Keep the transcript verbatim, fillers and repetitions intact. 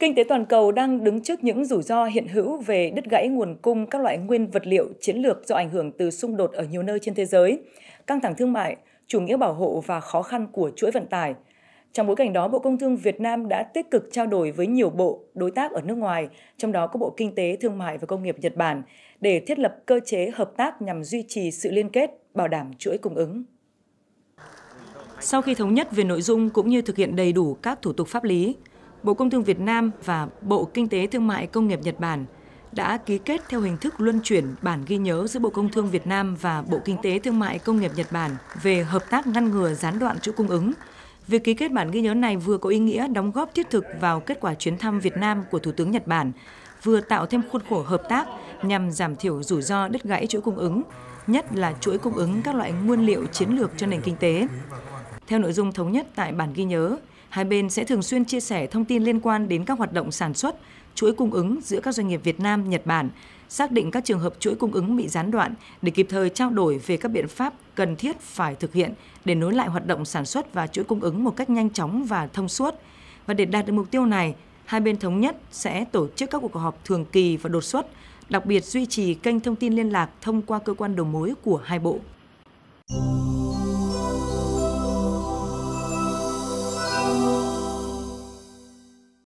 Kinh tế toàn cầu đang đứng trước những rủi ro hiện hữu về đứt gãy nguồn cung các loại nguyên vật liệu chiến lược do ảnh hưởng từ xung đột ở nhiều nơi trên thế giới, căng thẳng thương mại, chủ nghĩa bảo hộ và khó khăn của chuỗi vận tải. Trong bối cảnh đó, Bộ Công Thương Việt Nam đã tích cực trao đổi với nhiều bộ, đối tác ở nước ngoài, trong đó có Bộ Kinh tế, Thương mại và Công nghiệp Nhật Bản, để thiết lập cơ chế hợp tác nhằm duy trì sự liên kết, bảo đảm chuỗi cung ứng. Sau khi thống nhất về nội dung cũng như thực hiện đầy đủ các thủ tục pháp lý, Bộ Công Thương Việt Nam và Bộ Kinh tế Thương mại Công nghiệp Nhật Bản đã ký kết theo hình thức luân chuyển bản ghi nhớ giữa Bộ Công Thương Việt Nam và Bộ Kinh tế Thương mại Công nghiệp Nhật Bản về hợp tác ngăn ngừa gián đoạn chuỗi cung ứng. Việc ký kết bản ghi nhớ này vừa có ý nghĩa đóng góp thiết thực vào kết quả chuyến thăm Việt Nam của Thủ tướng Nhật Bản, vừa tạo thêm khuôn khổ hợp tác nhằm giảm thiểu rủi ro đứt gãy chuỗi cung ứng, nhất là chuỗi cung ứng các loại nguyên liệu chiến lược cho nền kinh tế. Theo nội dung thống nhất tại bản ghi nhớ, hai bên sẽ thường xuyên chia sẻ thông tin liên quan đến các hoạt động sản xuất, chuỗi cung ứng giữa các doanh nghiệp Việt Nam, Nhật Bản, xác định các trường hợp chuỗi cung ứng bị gián đoạn để kịp thời trao đổi về các biện pháp cần thiết phải thực hiện để nối lại hoạt động sản xuất và chuỗi cung ứng một cách nhanh chóng và thông suốt. Và để đạt được mục tiêu này, hai bên thống nhất sẽ tổ chức các cuộc họp thường kỳ và đột xuất, đặc biệt duy trì kênh thông tin liên lạc thông qua cơ quan đầu mối của hai bộ.